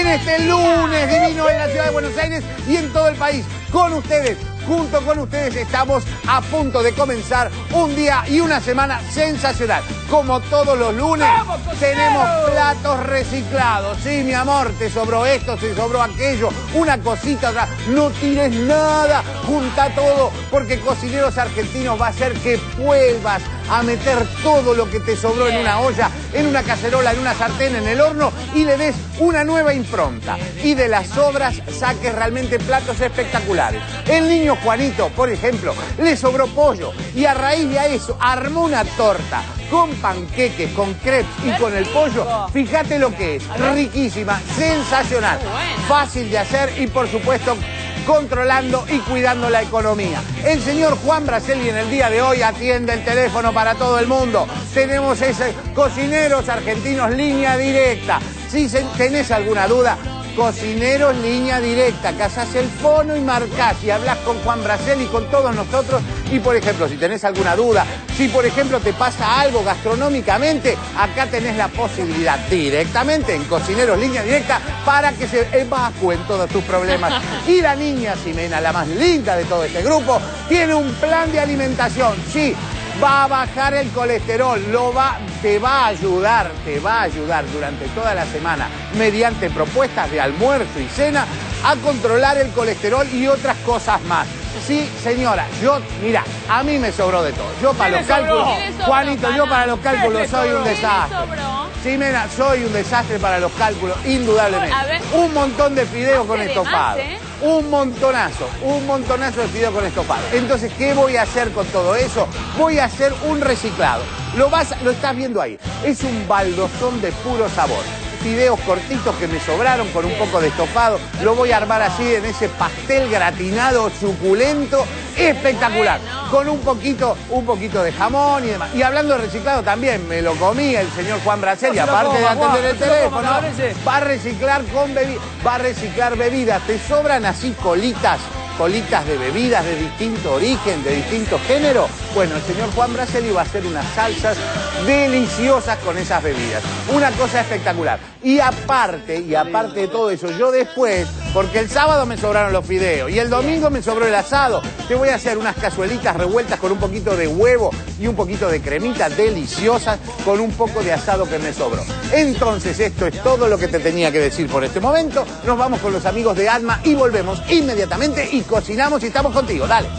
en este lunes divino en la ciudad de Buenos Aires y en todo el país. Con ustedes, junto con ustedes, estamos a punto de comenzar un día y una semana sensacional. Como todos los lunes, tenemos platos reciclados. Sí, mi amor, te sobró esto, te sobró aquello, una cosita, otra. No tires nada, junta todo, porque Cocineros Argentinos va a hacer que puedas a meter todo lo que te sobró en una olla, en una cacerola, en una sartén, en el horno, y le des una nueva impronta. Y de las sobras saques realmente platos espectaculares. El niño Juanito, por ejemplo, le sobró pollo y a raíz de eso armó una torta con panqueques, con crepes y con el pollo. Fíjate lo que es, riquísima, sensacional, fácil de hacer y por supuesto controlando y cuidando la economía. El señor Juan Braceli en el día de hoy atiende el teléfono para todo el mundo. Tenemos ese Cocineros Argentinos Línea Directa. Si tenés alguna duda, Cocineros Línea Directa, casás el fono y marcás y hablas con Juan Braceli y con todos nosotros. Y por ejemplo, si tenés alguna duda, si por ejemplo te pasa algo gastronómicamente, acá tenés la posibilidad directamente en Cocineros Línea Directa para que se evacúen todos tus problemas. Y la niña Ximena, la más linda de todo este grupo, tiene un plan de alimentación. Sí, va a bajar el colesterol, te va a ayudar durante toda la semana mediante propuestas de almuerzo y cena a controlar el colesterol y otras cosas más. Sí, señora, mira, a mí me sobró de todo. Yo para los cálculos, Juanito, yo para los cálculos soy un desastre. Sí, mira, soy un desastre para los cálculos, indudablemente. Un montón de fideos con estofado. Un montonazo de fideos con estofado. Entonces, ¿qué voy a hacer con todo eso? Voy a hacer un reciclado. Lo estás viendo ahí. Es un baldosón de puro sabor. Fideos cortitos que me sobraron con un poco de estofado. Lo voy a armar así en ese pastel gratinado, suculento, espectacular. Con un poquito de jamón y demás. Y hablando de reciclado también, me lo comí el señor Juan Braceli, aparte de atender el teléfono, va a reciclar bebidas. Te sobran así colitas de bebidas de distinto origen, de distinto género. Bueno, el señor Juan Braceli va a hacer unas salsas deliciosas con esas bebidas. Una cosa espectacular. Y aparte de todo eso, yo después, porque el sábado me sobraron los fideos y el domingo me sobró el asado, te voy a hacer unas cazuelitas revueltas con un poquito de huevo y un poquito de cremita deliciosas con un poco de asado que me sobró. Entonces, esto es todo lo que te tenía que decir por este momento. Nos vamos con los amigos de Atma y volvemos inmediatamente y cocinamos y estamos contigo. Dale.